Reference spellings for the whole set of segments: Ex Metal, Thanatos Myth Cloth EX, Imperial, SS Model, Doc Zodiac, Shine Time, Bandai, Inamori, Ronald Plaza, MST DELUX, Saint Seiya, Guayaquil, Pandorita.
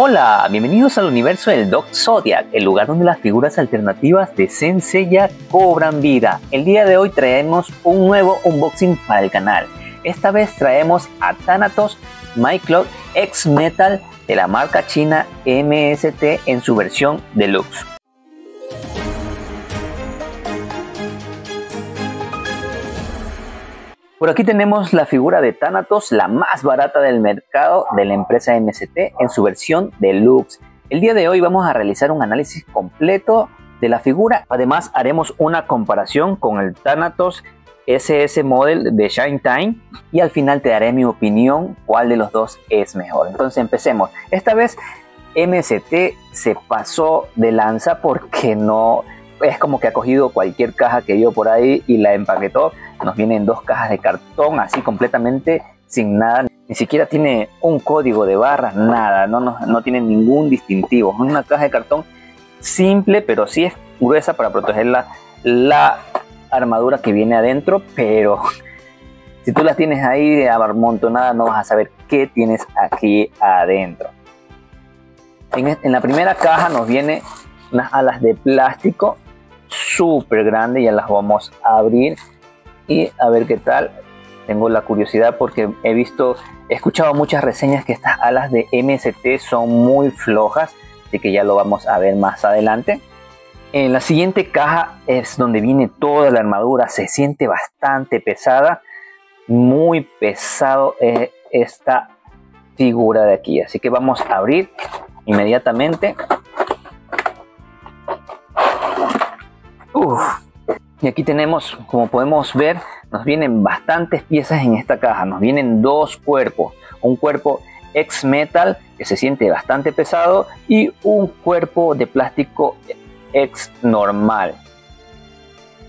Hola, bienvenidos al universo del Doc Zodiac, el lugar donde las figuras alternativas de Saint Seiya cobran vida. El día de hoy traemos un nuevo unboxing para el canal. Esta vez traemos a Thanatos Myth Cloth EX Metal de la marca china MST en su versión Deluxe. Por aquí tenemos la figura de Thanatos, la más barata del mercado de la empresa MST en su versión Deluxe. El día de hoy vamos a realizar un análisis completo de la figura. Además haremos una comparación con el Thanatos SS Model de Shine Time y al final te daré mi opinión cuál de los dos es mejor. Entonces empecemos. Esta vez MST se pasó de lanza porque no... es como que ha cogido cualquier caja que vio por ahí y la empaquetó. Nos vienen dos cajas de cartón así completamente sin nada. Ni siquiera tiene un código de barras, nada. No tiene ningún distintivo. Es una caja de cartón simple, pero sí es gruesa para proteger la armadura que viene adentro. Pero si tú las tienes ahí amontonada no vas a saber qué tienes aquí adentro. En la primera caja nos viene unas alas de plástico súper grande, ya las vamos a abrir y a ver qué tal. Tengo la curiosidad porque he escuchado muchas reseñas que estas alas de MST son muy flojas, así que ya lo vamos a ver más adelante. En la siguiente caja es donde viene toda la armadura. Se siente bastante pesada, muy pesado es esta figura de aquí, así que vamos a abrir inmediatamente. Y aquí tenemos, como podemos ver, nos vienen bastantes piezas en esta caja. Nos vienen dos cuerpos. Un cuerpo ex metal que se siente bastante pesado y un cuerpo de plástico ex normal.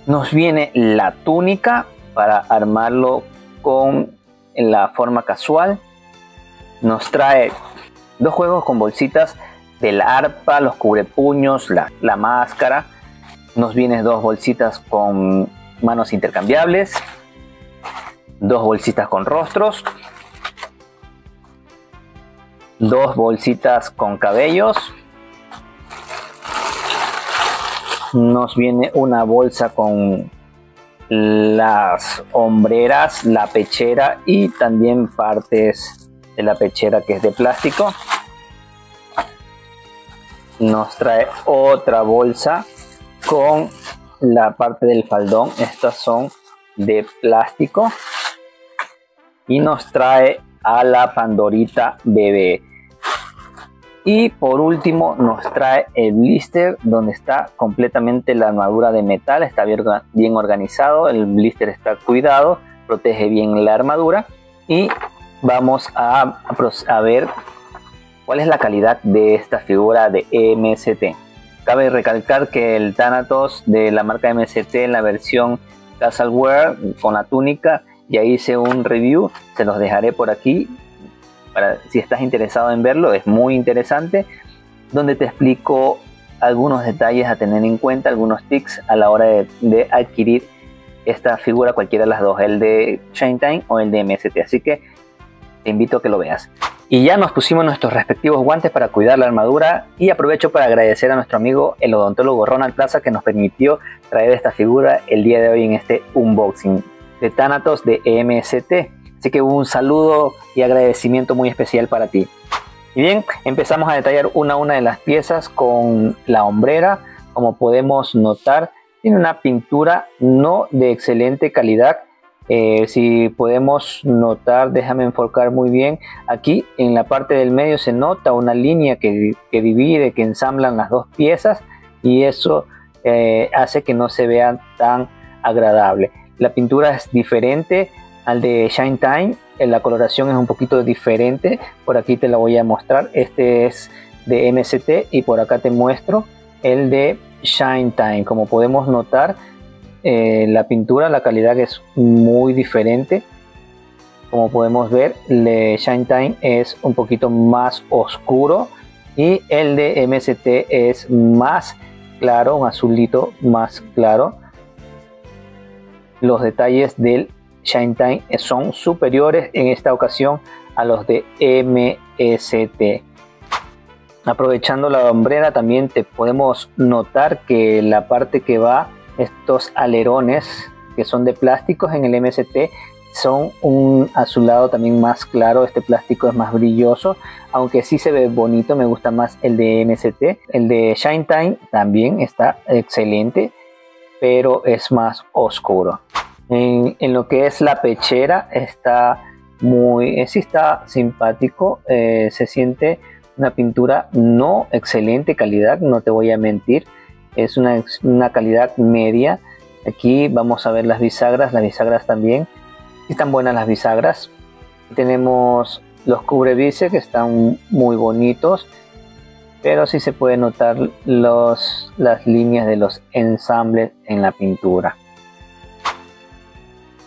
Nos viene la túnica para armarlo con la forma casual. Nos trae dos juegos con bolsitas del arpa, los cubrepuños, la máscara. Nos vienen dos bolsitas con manos intercambiables, dos bolsitas con rostros, dos bolsitas con cabellos. Nos viene una bolsa con las hombreras, la pechera y también partes de la pechera que es de plástico. Nos trae otra bolsa con la parte del faldón, estas son de plástico, y nos trae a la Pandorita bebé. Y por último nos trae el blister donde está completamente la armadura de metal. Está bien organizado, el blister está cuidado, protege bien la armadura. Y vamos a ver cuál es la calidad de esta figura de MST. Cabe recalcar que el Thanatos de la marca MST en la versión Castleware con la túnica, ya hice un review, se los dejaré por aquí, para si estás interesado en verlo, es muy interesante, donde te explico algunos detalles a tener en cuenta, algunos tips a la hora de adquirir esta figura, cualquiera de las dos, el de Shine Time o el de MST, así que te invito a que lo veas. Y ya nos pusimos nuestros respectivos guantes para cuidar la armadura y aprovecho para agradecer a nuestro amigo el odontólogo Ronald Plaza que nos permitió traer esta figura el día de hoy en este unboxing de Thanatos de MST. Así que un saludo y agradecimiento muy especial para ti. Y bien, empezamos a detallar una a una de las piezas con la hombrera. Como podemos notar, tiene una pintura no de excelente calidad. Si podemos notar, déjame enfocar muy bien, aquí en la parte del medio se nota una línea que divide, que ensamblan las dos piezas y eso hace que no se vea tan agradable. La pintura es diferente al de Shine Time, la coloración es un poquito diferente, por aquí te la voy a mostrar, este es de MST y por acá te muestro el de Shine Time, como podemos notar. La pintura, la calidad es muy diferente. Como podemos ver, el de Shine Time es un poquito más oscuro y el de MST es más claro, un azulito más claro. Los detalles del Shine Time son superiores en esta ocasión a los de MST. Aprovechando la hombrera también te podemos notar que la parte que va, estos alerones que son de plásticos en el MST, son un azulado también más claro. Este plástico es más brilloso, aunque sí se ve bonito. Me gusta más el de MST. El de Shine Time también está excelente, pero es más oscuro. En lo que es la pechera está muy, sí está simpático. Se siente una pintura no excelente calidad, no te voy a mentir, es una calidad media. Aquí vamos a ver las bisagras. Las bisagras también están buenas, las bisagras. Tenemos los cubrebices que están muy bonitos, pero sí se puede notar las líneas de los ensambles en la pintura.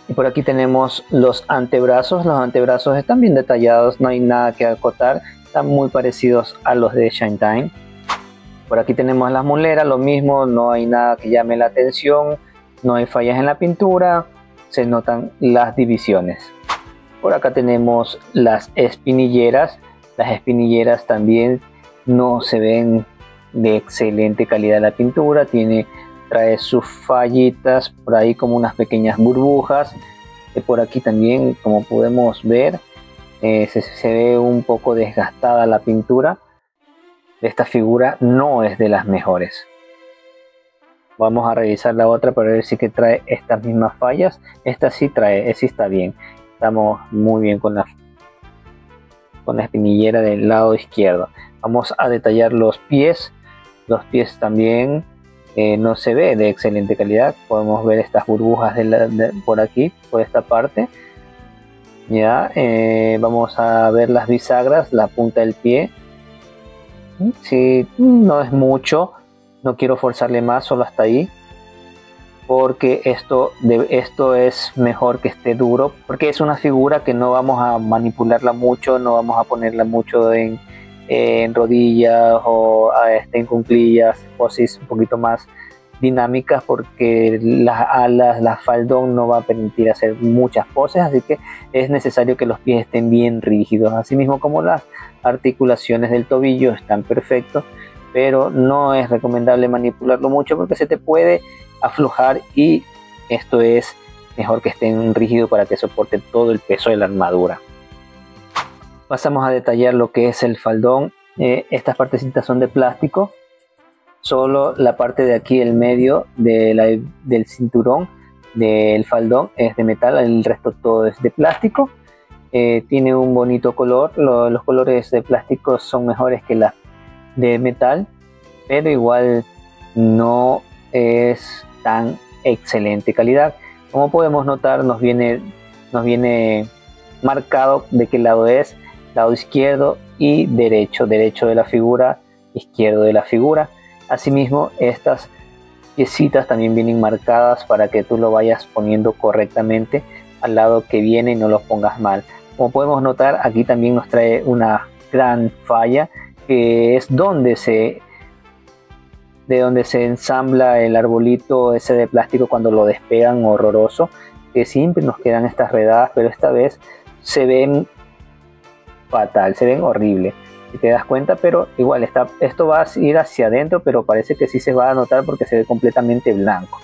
Y por aquí tenemos los antebrazos. Los antebrazos están bien detallados, no hay nada que acotar, están muy parecidos a los de Shine Time. Por aquí tenemos las muleras, lo mismo, no hay nada que llame la atención, no hay fallas en la pintura, se notan las divisiones. Por acá tenemos las espinilleras. Las espinilleras también no se ven de excelente calidad la pintura, trae sus fallitas, por ahí como unas pequeñas burbujas. Por aquí también, como podemos ver, se ve un poco desgastada la pintura. Esta figura no es de las mejores. Vamos a revisar la otra para ver si que trae estas mismas fallas. Esta sí trae, sí está bien. Estamos muy bien con la espinillera del lado izquierdo. Vamos a detallar los pies. Los pies también no se ve de excelente calidad. Podemos ver estas burbujas por aquí, por esta parte. Ya, vamos a ver las bisagras, la punta del pie. Sí, no es mucho. No quiero forzarle más, solo hasta ahí, porque esto es mejor que esté duro, porque es una figura que no vamos a manipularla mucho, no vamos a ponerla mucho en rodillas o en cuclillas, poses un poquito más dinámicas, porque las alas, la faldón no va a permitir hacer muchas poses, así que es necesario que los pies estén bien rígidos, así mismo como las articulaciones del tobillo están perfectos. Pero no es recomendable manipularlo mucho porque se te puede aflojar, y esto es mejor que esté rígido para que soporte todo el peso de la armadura. Pasamos a detallar lo que es el faldón. Estas partecitas son de plástico. Solo la parte de aquí, el medio del cinturón del faldón, es de metal. El resto todo es de plástico. Tiene un bonito color. Los colores de plástico son mejores que las de metal, pero igual no es tan excelente calidad. Como podemos notar, nos viene marcado de qué lado es, lado izquierdo y derecho de la figura, izquierdo de la figura. Asimismo, estas piecitas también vienen marcadas para que tú lo vayas poniendo correctamente al lado que viene y no lo pongas mal. Como podemos notar, aquí también nos trae una gran falla, que es de donde se ensambla el arbolito ese de plástico cuando lo despegan, horroroso, que siempre nos quedan estas redadas, pero esta vez se ven fatal, se ven horrible, si te das cuenta. Pero igual esto va a ir hacia adentro, pero parece que sí se va a notar porque se ve completamente blanco.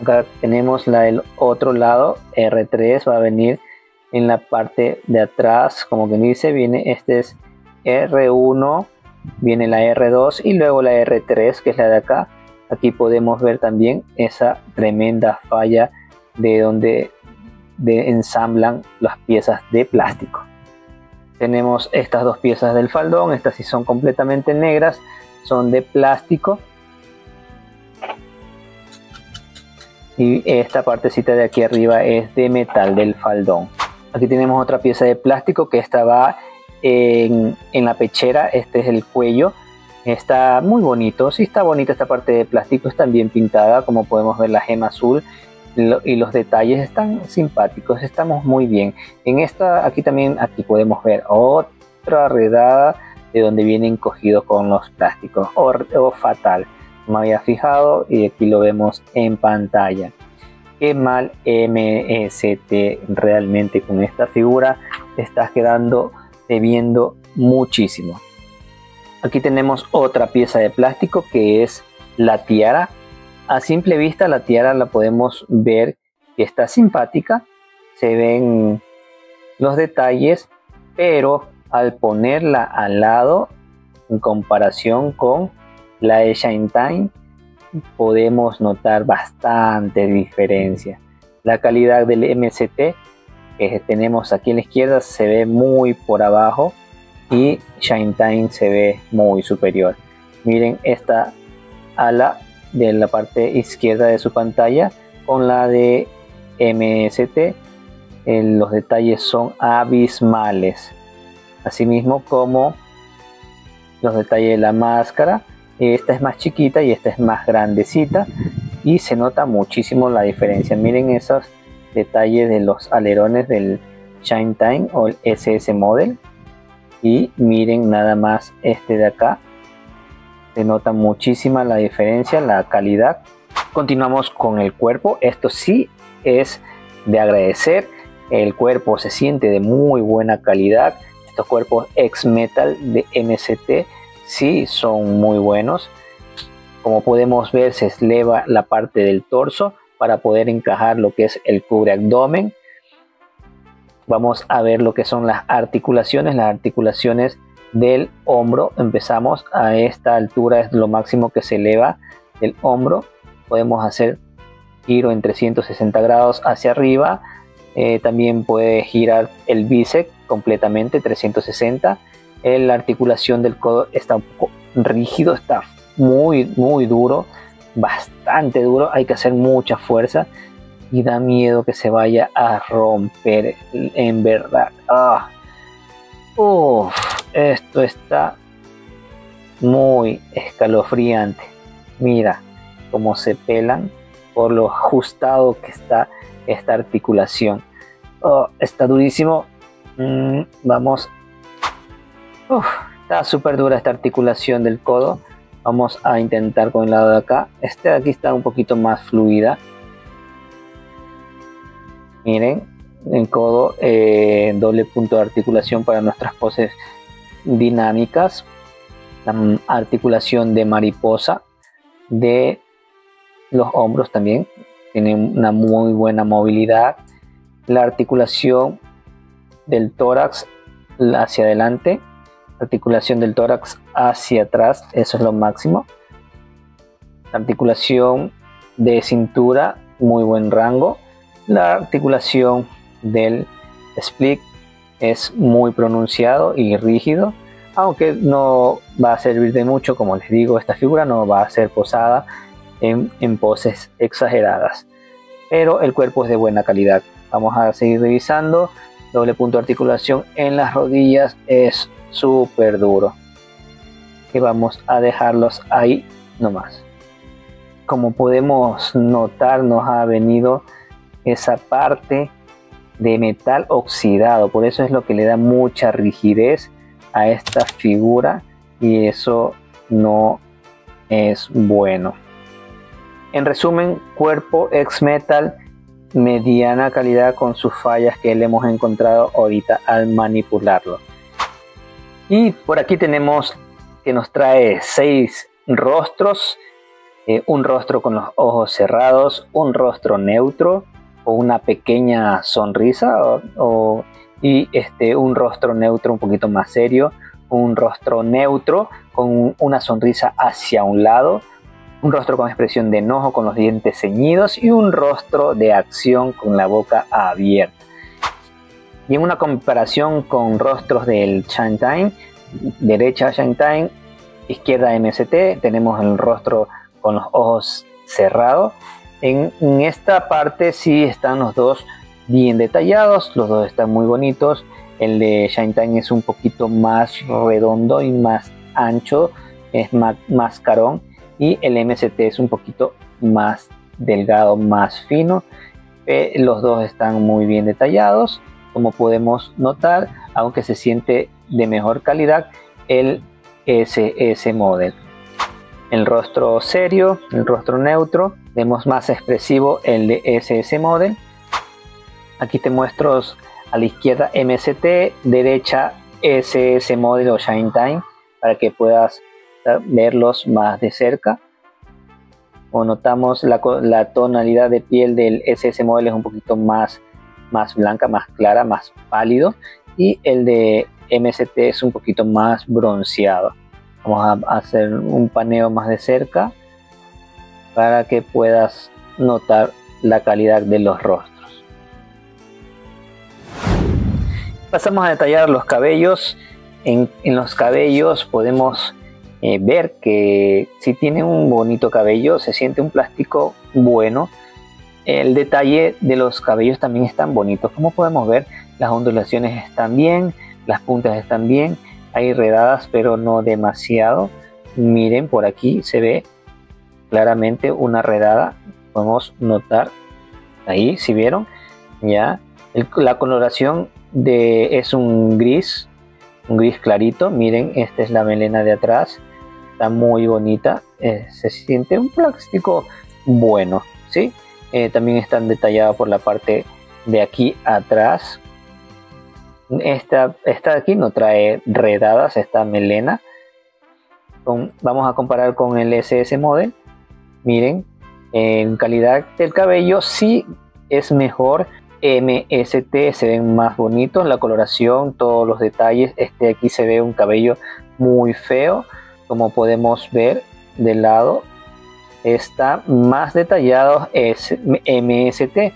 Acá tenemos el otro lado. R3 va a venir en la parte de atrás, como quien dice. Este es R1, viene la R2 y luego la R3, que es la de acá. Aquí podemos ver también esa tremenda falla de donde ensamblan las piezas de plástico. Tenemos estas dos piezas del faldón. Estas sí son completamente negras, son de plástico. Y esta partecita de aquí arriba es de metal del faldón. Aquí tenemos otra pieza de plástico, que esta va en la pechera. Este es el cuello. Está muy bonito, sí está bonita esta parte de plástico, está bien pintada, como podemos ver la gema azul y los detalles están simpáticos, estamos muy bien. Aquí podemos ver otra redada de donde vienen cogidos con los plásticos, o fatal, no me había fijado, y aquí lo vemos en pantalla. Qué mal MST realmente con esta figura. Te estás quedando debiendo muchísimo. Aquí tenemos otra pieza de plástico que es la tiara. A simple vista la tiara la podemos ver que está simpática, se ven los detalles, pero al ponerla al lado en comparación con la de Shine Time podemos notar bastante diferencia. La calidad del MST que tenemos aquí a la izquierda se ve muy por abajo y Shine Time se ve muy superior. Miren esta ala de la parte izquierda de su pantalla con la de MST, los detalles son abismales, asimismo como los detalles de la máscara. Esta es más chiquita y esta es más grandecita y se nota muchísimo la diferencia. Miren esos detalles de los alerones del Shine Time o el SS Model. Y miren nada más este de acá, se nota muchísima la diferencia, la calidad. Continuamos con el cuerpo, esto sí es de agradecer, el cuerpo se siente de muy buena calidad. Estos cuerpos X-Metal de MST sí son muy buenos. Como podemos ver se eleva la parte del torso para poder encajar lo que es el cubre abdomen. Vamos a ver lo que son las articulaciones del hombro. Empezamos a esta altura, es lo máximo que se eleva el hombro. Podemos hacer giro en 360 grados hacia arriba. También puede girar el bíceps completamente 360. La articulación del codo está un poco rígido, está muy duro, bastante duro. Hay que hacer mucha fuerza y da miedo que se vaya a romper, en verdad. Esto está muy escalofriante. Mira cómo se pelan por lo ajustado que está esta articulación. Está durísimo. Está súper dura esta articulación del codo. Vamos a intentar con el lado de acá. Este de aquí está un poquito más fluida. Miren, el codo, doble punto de articulación para nuestras poses dinámicas. La articulación de mariposa de los hombros también tiene una muy buena movilidad. La articulación del tórax hacia adelante, articulación del tórax hacia atrás, eso es lo máximo. Articulación de cintura, muy buen rango. La articulación del split es muy pronunciado y rígido, aunque no va a servir de mucho. Como les digo, esta figura no va a ser posada en poses exageradas, pero el cuerpo es de buena calidad. Vamos a seguir revisando. Doble punto de articulación en las rodillas es súper duro, que vamos a dejarlos ahí nomás. Como podemos notar, nos ha venido esa parte de metal oxidado, por eso es lo que le da mucha rigidez a esta figura y eso no es bueno. En resumen, cuerpo X-Metal, mediana calidad con sus fallas que le hemos encontrado ahorita al manipularlo. Y por aquí tenemos que nos trae 6 rostros, un rostro con los ojos cerrados, un rostro neutro o una pequeña sonrisa y un rostro neutro un poquito más serio, un rostro neutro con una sonrisa hacia un lado, un rostro con expresión de enojo con los dientes ceñidos y un rostro de acción con la boca abierta. Y en una comparación con rostros del Shine Time, derecha Shine Time, izquierda MST, tenemos el rostro con los ojos cerrados. En esta parte sí están los dos bien detallados, los dos están muy bonitos. El de Shine Time es un poquito más redondo y más ancho, es más carón. Y el MST es un poquito más delgado, más fino. Los dos están muy bien detallados, como podemos notar, aunque se siente de mejor calidad el SS Model. El rostro serio, el rostro neutro, vemos más expresivo el de SS Model. Aquí te muestro a la izquierda MST, derecha ese modelo Shine Time para que puedas verlos más de cerca. O notamos la tonalidad de piel del SS modelo es un poquito más blanca, más clara, más pálido, y el de MST es un poquito más bronceado. Vamos a hacer un paneo más de cerca para que puedas notar la calidad de los rostros. Pasamos a detallar los cabellos. En los cabellos podemos ver que si tiene un bonito cabello se siente un plástico bueno. El detalle de los cabellos también están bonitos. Como podemos ver, las ondulaciones están bien, las puntas están bien, hay redadas pero no demasiado. Miren, por aquí se ve claramente una redada, podemos notar ahí, si vieron, ya la coloración es un gris clarito. Miren, esta es la melena de atrás, está muy bonita, se siente un plástico bueno, ¿sí? También están detalladas por la parte de aquí atrás. Esta de aquí no trae redadas, esta melena. Vamos a comparar con el SS Model. Miren, en calidad del cabello sí es mejor MST, se ven más bonitos, la coloración, todos los detalles. Este de aquí se ve un cabello muy feo, como podemos ver de lado. Está más detallado es MST.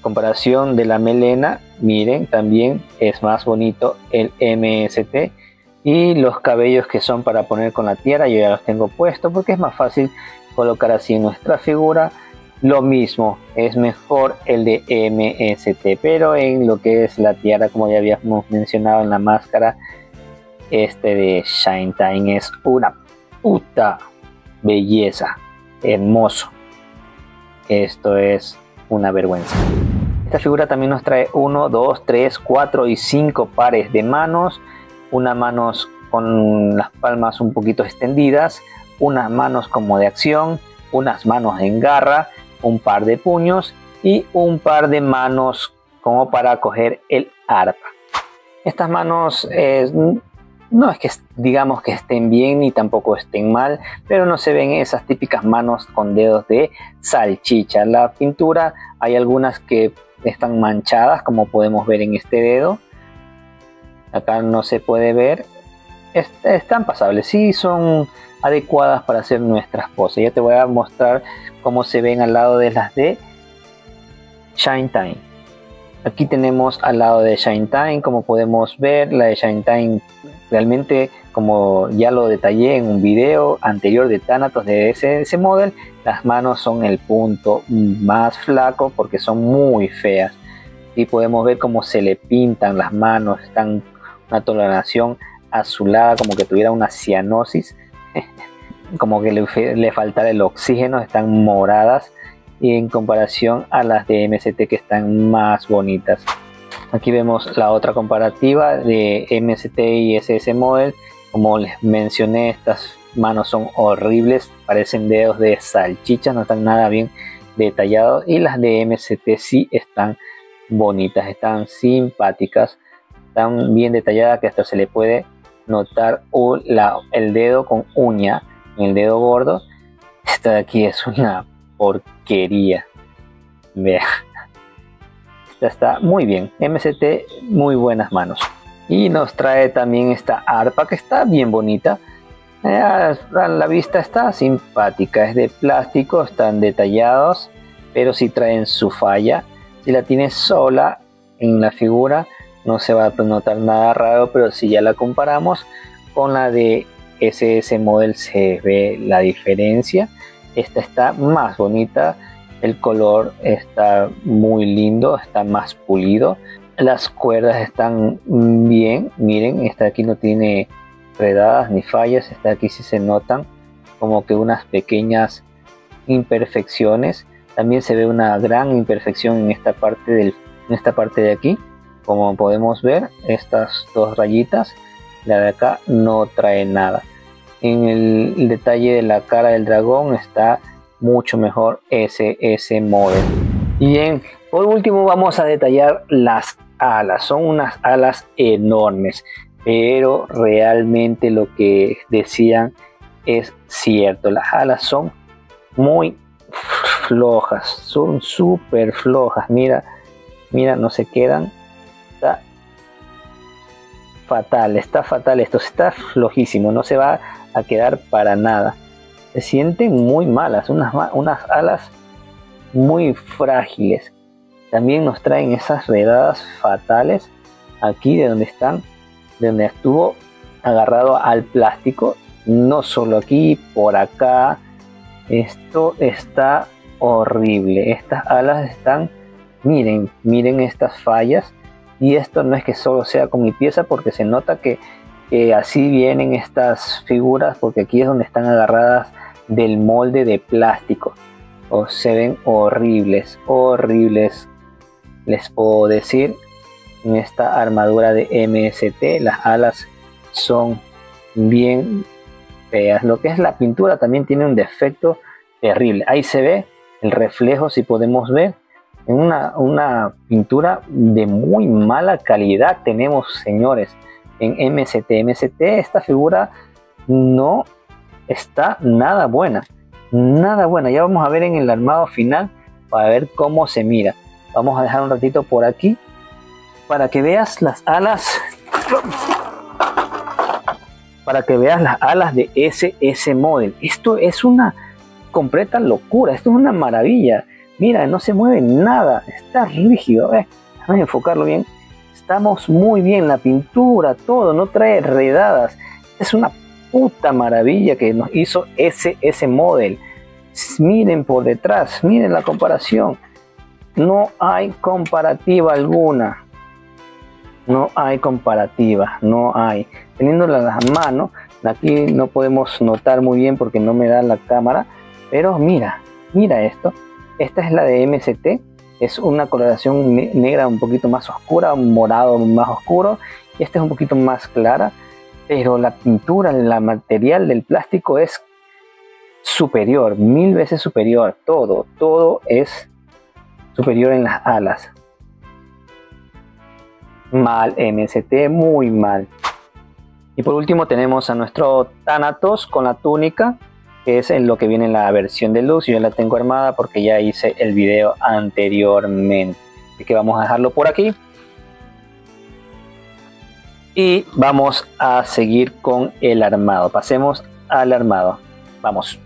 Comparación de la melena, miren, también es más bonito el MST. Y los cabellos que son para poner con la tierra, yo ya los tengo puestos porque es más fácil colocar así en nuestra figura. Lo mismo, es mejor el de MST, pero en lo que es la tiara, como ya habíamos mencionado en la máscara, este de Shine Time es una puta belleza, hermoso. Esto es una vergüenza. Esta figura también nos trae 1, 2, 3, 4 y 5 pares de manos. Unas manos con las palmas un poquito extendidas, unas manos como de acción, unas manos en garra, un par de puños y un par de manos como para coger el arpa. Estas manos no es que digamos que estén bien ni tampoco estén mal, pero no se ven esas típicas manos con dedos de salchicha. La pintura, hay algunas que están manchadas, como podemos ver en este dedo. Acá no se puede ver. Están pasables, sí son adecuadas para hacer nuestras poses. Ya te voy a mostrar cómo se ven al lado de las de Shine Time. Aquí tenemos al lado de Shine Time, como podemos ver, la de Shine Time realmente, como ya lo detallé en un video anterior de Thanatos de ese modelo, las manos son el punto más flaco porque son muy feas. Y podemos ver cómo se le pintan las manos, están una tonalización azulada, como que tuviera una cianosis, como que le faltara el oxígeno, están moradas, y en comparación a las de MST que están más bonitas. Aquí vemos la otra comparativa de MST y SS Model. Como les mencioné, estas manos son horribles, parecen dedos de salchichas, no están nada bien detallados, y las de MST sí están bonitas, están simpáticas, están bien detalladas, que hasta se le puede notar el dedo con uña en el dedo gordo. Esta de aquí es una porquería, vea, esta está muy bien. MST, muy buenas manos. Y nos trae también esta arpa que está bien bonita, a la vista está simpática, es de plástico, están detallados, pero si sí traen su falla. Si la tienes sola en la figura no se va a notar nada raro, pero si ya la comparamos con la de SS Model se ve la diferencia. Esta está más bonita, el color está muy lindo, está más pulido, las cuerdas están bien. Miren, esta aquí no tiene redadas ni fallas, esta aquí sí se notan como que unas pequeñas imperfecciones. También se ve una gran imperfección en esta parte de aquí. Como podemos ver, estas dos rayitas, la de acá no trae nada. En el detalle de la cara del dragón está mucho mejor SS Model. Bien, por último vamos a detallar las alas. Son unas alas enormes. pero realmente lo que decían es cierto, las alas son muy flojas, son súper flojas, mira, no se quedan, está fatal esto, está flojísimo, no se va a quedar para nada, se sienten muy malas, unas alas muy frágiles. También nos traen esas redadas fatales aquí de donde estuvo agarrado al plástico, no solo aquí, por acá. Esto está horrible, estas alas están, miren estas fallas, y esto no es que solo sea con mi pieza, porque se nota que así vienen estas figuras, porque aquí es donde están agarradas del molde de plástico. Oh, se ven horribles, les puedo decir. En esta armadura de MST las alas son bien feas. Lo que es la pintura también tiene un defecto terrible, ahí se ve el reflejo, si podemos ver, en una pintura de muy mala calidad tenemos, señores, en MST. Esta figura no está nada buena, nada bueno. Ya vamos a ver en el armado final para ver cómo se mira. Vamos a dejar un ratito por aquí para que veas las alas, para que veas las alas de SS Model. Esto es una completa locura, esto es una maravilla. Mira, no se mueve nada, está rígido. Vamos a enfocarlo bien. Estamos muy bien, la pintura, todo, no trae redadas. Es una puta maravilla que nos hizo SS Model. Miren por detrás, miren la comparación, no hay comparativa alguna, no hay, teniéndola en las manos. Aquí no podemos notar muy bien porque no me da la cámara, pero mira esto. Esta es la de MST, es una coloración negra un poquito más oscura, un morado más oscuro, y esta es un poquito más clara. Pero la pintura, el material del plástico es superior, 1000 veces superior. Todo es superior en las alas. Mal MST, muy mal. Y por último tenemos a nuestro Thanatos con la túnica, que es en lo que viene en la versión deluxe. Yo la tengo armada porque ya hice el video anteriormente. Así que vamos a dejarlo por aquí. Y vamos a seguir con el armado. Pasemos al armado. Vamos.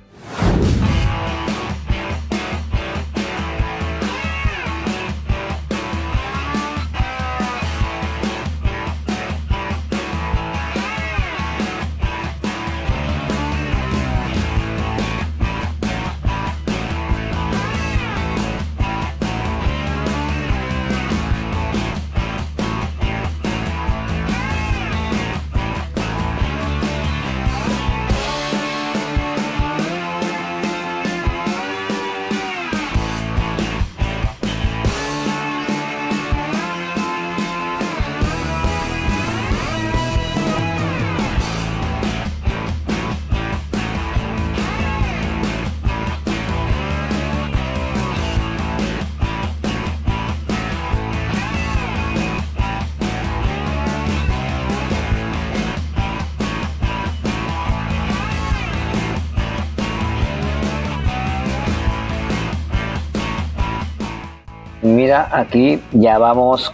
Mira, aquí ya vamos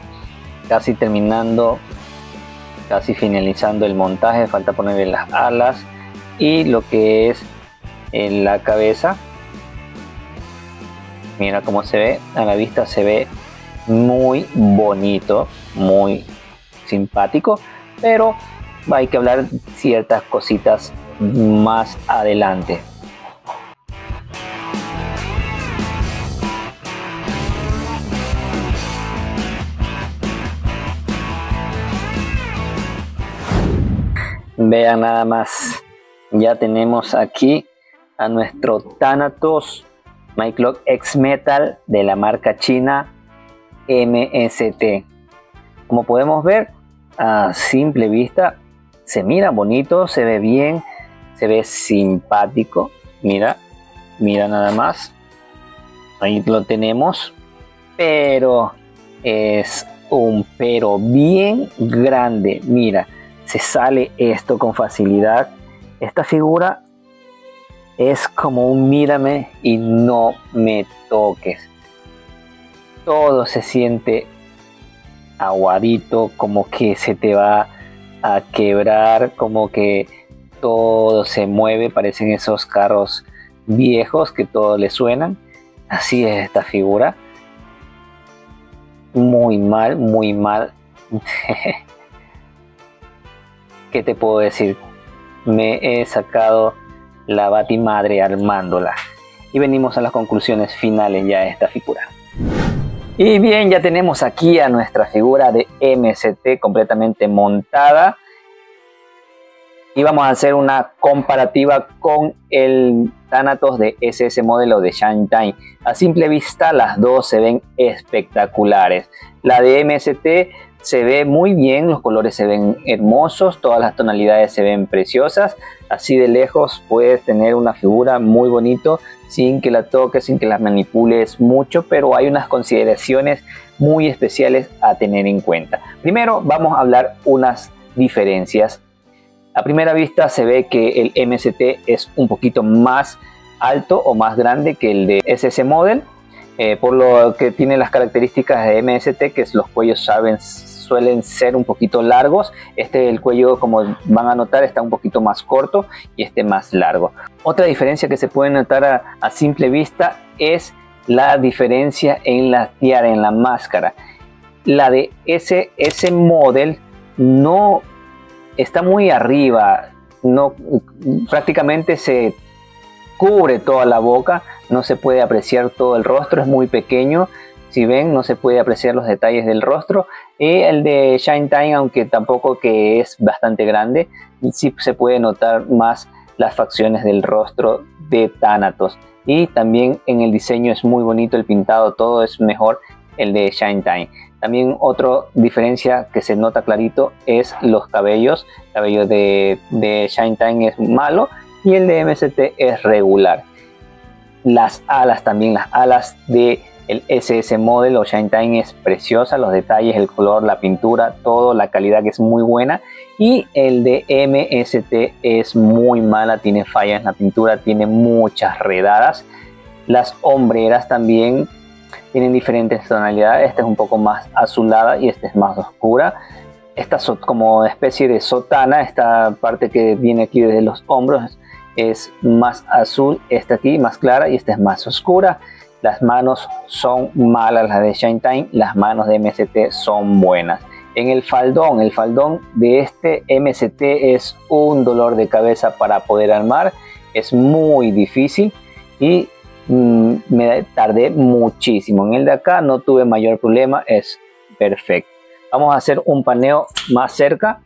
casi terminando, casi finalizando el montaje. Falta ponerle las alas y lo que es en la cabeza. Mira cómo se ve, a la vista se ve muy bonito, muy simpático, pero hay que hablar ciertas cositas más adelante. Vean nada más, ya tenemos aquí a nuestro Thanatos Myth Cloth EX Metal de la marca china MST. Como podemos ver, a simple vista se mira bonito, se ve bien, se ve simpático. Mira nada más, ahí lo tenemos, pero es un pero bien grande. Mira, se sale esto con facilidad. Esta figura es como un mírame y no me toques. Todo se siente aguadito, como que se te va a quebrar, como que todo se mueve, parecen esos carros viejos que todo le suenan. Así es esta figura. Muy mal, muy mal. ¿Qué te puedo decir? Me he sacado la batimadre armándola. Y venimos a las conclusiones finales ya de esta figura. Y bien, ya tenemos aquí a nuestra figura de MST completamente montada. Y vamos a hacer una comparativa con el Thanatos de SS modelo de Shine Time. A simple vista las dos se ven espectaculares. La de MST se ve muy bien, los colores se ven hermosos, todas las tonalidades se ven preciosas. Así de lejos puedes tener una figura muy bonito sin que la toques, sin que la manipules mucho, pero hay unas consideraciones muy especiales a tener en cuenta. Primero vamos a hablar unas diferencias. A primera vista se ve que el MST es un poquito más alto o más grande que el de SS Model, por lo que tiene las características de MST, que los cuellos suelen ser un poquito largos. El cuello, como van a notar, está un poquito más corto y este más largo. Otra diferencia que se puede notar a simple vista es la diferencia en la tiara, en la máscara. La de SS Model no está muy arriba, no, prácticamente se cubre toda la boca, no se puede apreciar todo el rostro, es muy pequeño. Si ven, no se puede apreciar los detalles del rostro. Y el de Shine Time, aunque tampoco que es bastante grande, sí se puede notar más las facciones del rostro de Thanatos. Y también en el diseño es muy bonito, el pintado, todo es mejor el de Shine Time. También otra diferencia que se nota clarito es los cabellos. El cabello de Shine Time es malo y el de MST es regular. Las alas también, las alas del SS Model o Shine Time es preciosa. Los detalles, el color, la pintura, todo, la calidad que es muy buena. Y el de MST es muy mala, tiene fallas en la pintura, tiene muchas redadas. Las hombreras también tienen diferentes tonalidades. Esta es un poco más azulada y esta es más oscura. Esta como especie de sotana, esta parte que viene aquí desde los hombros es más azul, esta aquí más clara y esta es más oscura. Las manos son malas, las de Shine Time, las manos de MST son buenas. En el faldón de este MST es un dolor de cabeza para poder armar, es muy difícil y me tardé muchísimo. En el de acá no tuve mayor problema, es perfecto. Vamos a hacer un paneo más cerca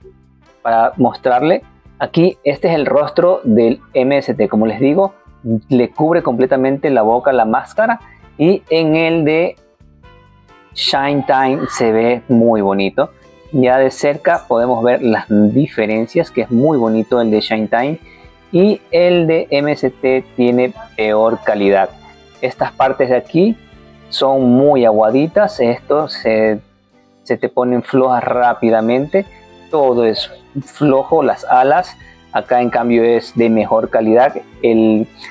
para mostrarle. Aquí este es el rostro del MST, como les digo, le cubre completamente la boca, la máscara. Y en el de Shine Time se ve muy bonito. Ya de cerca podemos ver las diferencias, que es muy bonito el de Shine Time. Y el de MST tiene peor calidad. Estas partes de aquí son muy aguaditas. Esto se te ponen flojas rápidamente. Todo es flojo, las alas. Acá en cambio es de mejor calidad.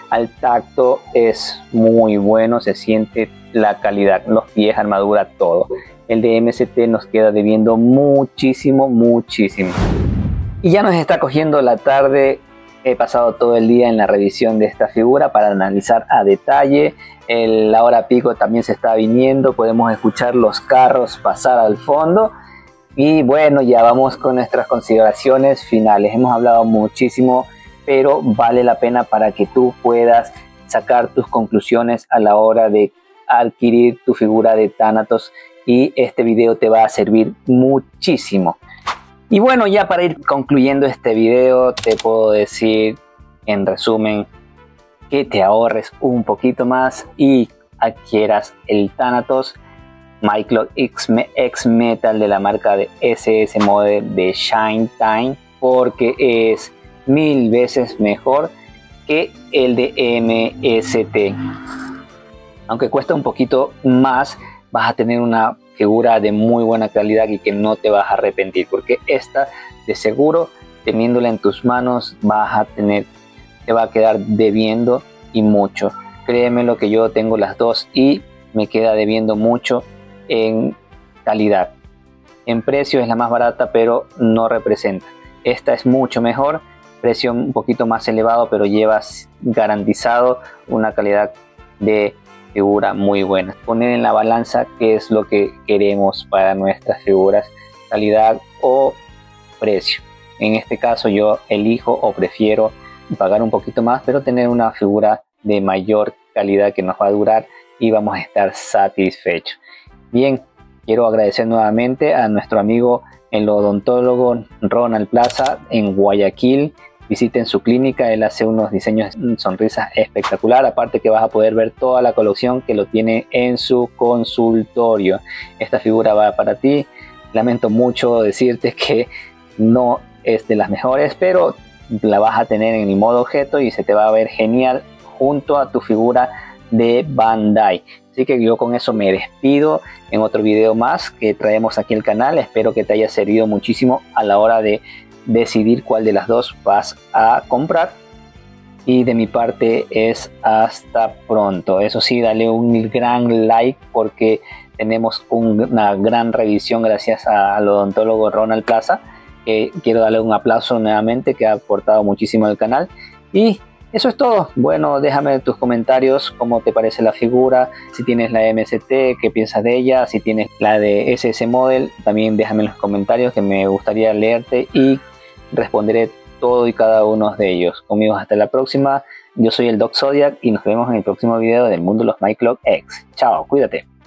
Al tacto es muy bueno, se siente la calidad. Los pies, armadura, todo. El de MST nos queda debiendo muchísimo, muchísimo. Y ya nos está cogiendo la tarde. He pasado todo el día en la revisión de esta figura para analizar a detalle. La hora pico también se está viniendo, podemos escuchar los carros pasar al fondo. Y bueno, ya vamos con nuestras consideraciones finales. Hemos hablado muchísimo, pero vale la pena para que tú puedas sacar tus conclusiones a la hora de adquirir tu figura de Thanatos. Y este video te va a servir muchísimo. Y bueno, ya para ir concluyendo este video, te puedo decir en resumen que te ahorres un poquito más y adquieras el Thanatos Myth Cloth EX Metal de la marca de SS Model de Shine Time, porque es 1000 veces mejor que el de MST. Aunque cuesta un poquito más, vas a tener una figura de muy buena calidad y que no te vas a arrepentir, porque esta de seguro teniéndola en tus manos vas a tener, te va a quedar debiendo y mucho. Créeme lo que yo tengo las dos y me queda debiendo mucho en calidad. En precio es la más barata, pero no representa. Esta es mucho mejor, precio un poquito más elevado, pero llevas garantizado una calidad de figura muy buena. Poner en la balanza qué es lo que queremos para nuestras figuras, calidad o precio. En este caso yo elijo o prefiero pagar un poquito más, pero tener una figura de mayor calidad que nos va a durar y vamos a estar satisfechos. Bien, quiero agradecer nuevamente a nuestro amigo el odontólogo Ronald Plaza en Guayaquil. Visiten su clínica, él hace unos diseños sonrisas espectacular, aparte que vas a poder ver toda la colección que lo tiene en su consultorio. Esta figura va para ti. Lamento mucho decirte que no es de las mejores, pero la vas a tener en el modo objeto y se te va a ver genial junto a tu figura de Bandai. Así que yo con eso me despido en otro video más que traemos aquí en el canal. Espero que te haya servido muchísimo a la hora de decidir cuál de las dos vas a comprar, y de mi parte es hasta pronto. Eso sí, dale un gran like porque tenemos una gran revisión gracias al odontólogo Ronald Plaza. Quiero darle un aplauso nuevamente, que ha aportado muchísimo al canal. Y eso es todo. Bueno, déjame tus comentarios, cómo te parece la figura, si tienes la MST, qué piensas de ella, si tienes la de SS Model, también déjame en los comentarios que me gustaría leerte y responderé todo y cada uno de ellos. Conmigo hasta la próxima, yo soy el Doc Zodiac y nos vemos en el próximo video del mundo de los Myth Cloth EX. Chao, cuídate.